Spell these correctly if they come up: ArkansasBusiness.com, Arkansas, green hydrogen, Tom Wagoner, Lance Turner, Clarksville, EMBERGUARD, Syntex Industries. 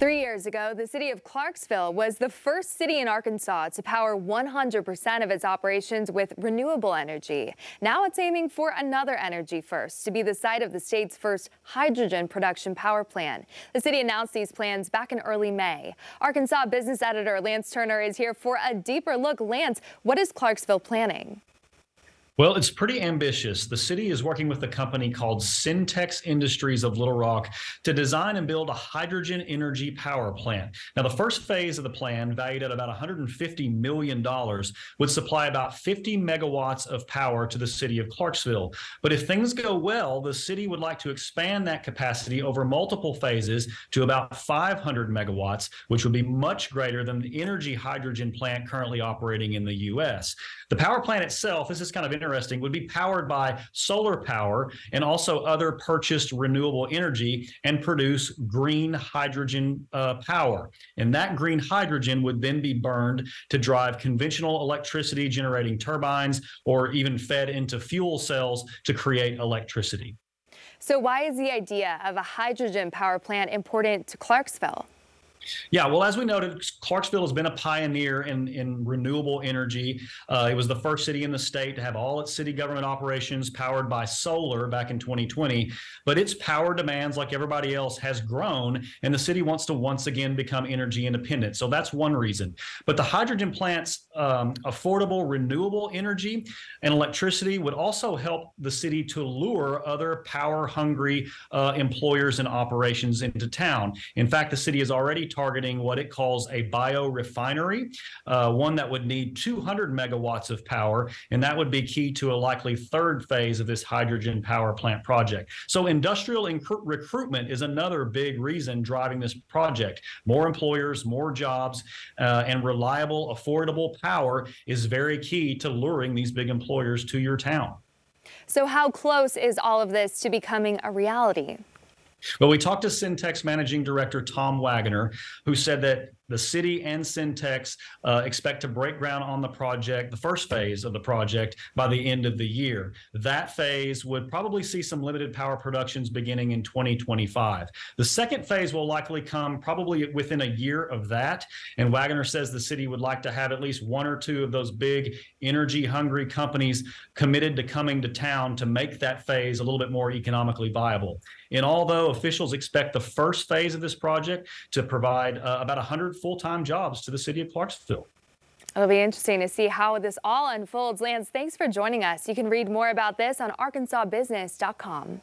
3 years ago, the city of Clarksville was the first city in Arkansas to power 100% of its operations with renewable energy. Now it's aiming for another energy first to be the site of the state's first hydrogen production power plant. The city announced these plans back in early May. Arkansas business editor Lance Turner is here for a deeper look. Lance, what is Clarksville planning? Well, it's pretty ambitious. The city is working with a company called Syntex Industries of Little Rock to design and build a hydrogen energy power plant. Now, the first phase of the plan, valued at about $150 million, would supply about 50 megawatts of power to the city of Clarksville. But if things go well, the city would like to expand that capacity over multiple phases to about 500 megawatts, which would be much greater than the energy hydrogen plant currently operating in the U.S. The power plant itself, this is kind of interesting, would be powered by solar power and also other purchased renewable energy and produce green hydrogen power. And that green hydrogen would then be burned to drive conventional electricity generating turbines or even fed into fuel cells to create electricity. So why is the idea of a hydrogen power plant important to Clarksville? Yeah, well, as we noted, Clarksville has been a pioneer in renewable energy. It was the first city in the state to have all its city government operations powered by solar back in 2020. But its power demands, like everybody else, has grown, and the city wants to once again become energy independent. So that's one reason. But the hydrogen plant's affordable renewable energy and electricity would also help the city to lure other power-hungry employers and operations into town. In fact, the city is already targeting what it calls a biorefinery, one that would need 200 megawatts of power, and that would be key to a likely third phase of this hydrogen power plant project. So industrial recruitment is another big reason driving this project. More employers, more jobs, and reliable, affordable power is very key to luring these big employers to your town. So how close is all of this to becoming a reality? Well, we talked to Syntex Managing Director Tom Wagoner, who said that the city and Syntex expect to break ground on the project, the first phase of the project, by the end of the year. That phase would probably see some limited power productions beginning in 2025. The second phase will likely come probably within a year of that. And Wagoner says the city would like to have at least one or two of those big energy-hungry companies committed to coming to town to make that phase a little bit more economically viable. And although officials expect the first phase of this project to provide about 100 full-time jobs to the city of Clarksville. It'll be interesting to see how this all unfolds. Lance, thanks for joining us. You can read more about this on ArkansasBusiness.com.